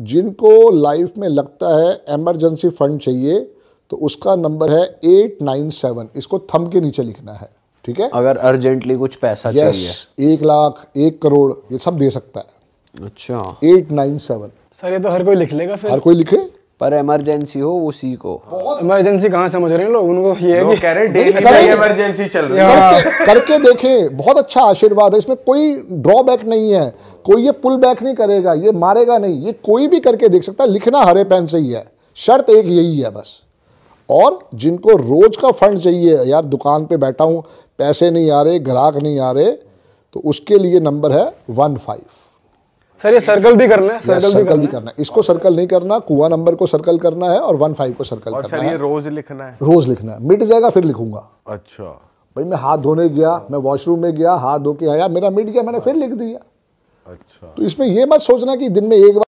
जिनको लाइफ में लगता है एमरजेंसी फंड चाहिए तो उसका नंबर है 897। इसको थंब के नीचे लिखना है, ठीक है। अगर अर्जेंटली कुछ पैसा चाहिए, 1 लाख 1 करोड़ ये सब दे सकता है। अच्छा, 897 सर, ये तो हर कोई लिख लेगा फिर। हर कोई लिखे, पर इमरजेंसी हो उसी को। इमरजेंसी कहाँ समझ रहे हैं लोग, उनको ये है कि कह रहे हैं इमरजेंसी चल रही है, करके देखें। बहुत अच्छा आशीर्वाद है, इसमें कोई ड्रॉबैक नहीं है, कोई ये पुल बैक नहीं करेगा, ये मारेगा नहीं, ये कोई भी करके देख सकता है। लिखना हरे पेन से ही है, शर्त एक यही है बस। और जिनको रोज का फंड चाहिए, यार दुकान पे बैठा हूँ, पैसे नहीं आ रहे, ग्राहक नहीं आ रहे, तो उसके लिए नंबर है 15। सर ये सर्कल भी करना है, सर्कल भी करना है। इसको सर्कल नहीं करना, कुआ नंबर को सर्कल करना है और 15 को सर्कल करना है। रोज लिखना है, रोज लिखना है, मिट जाएगा फिर लिखूंगा। अच्छा भाई, मैं हाथ धोने गया, मैं वॉशरूम में गया, हाथ धो के आया, मेरा मिट गया, मैंने फिर लिख दिया। अच्छा, तो इसमें ये मत सोचना कि दिन में एक बार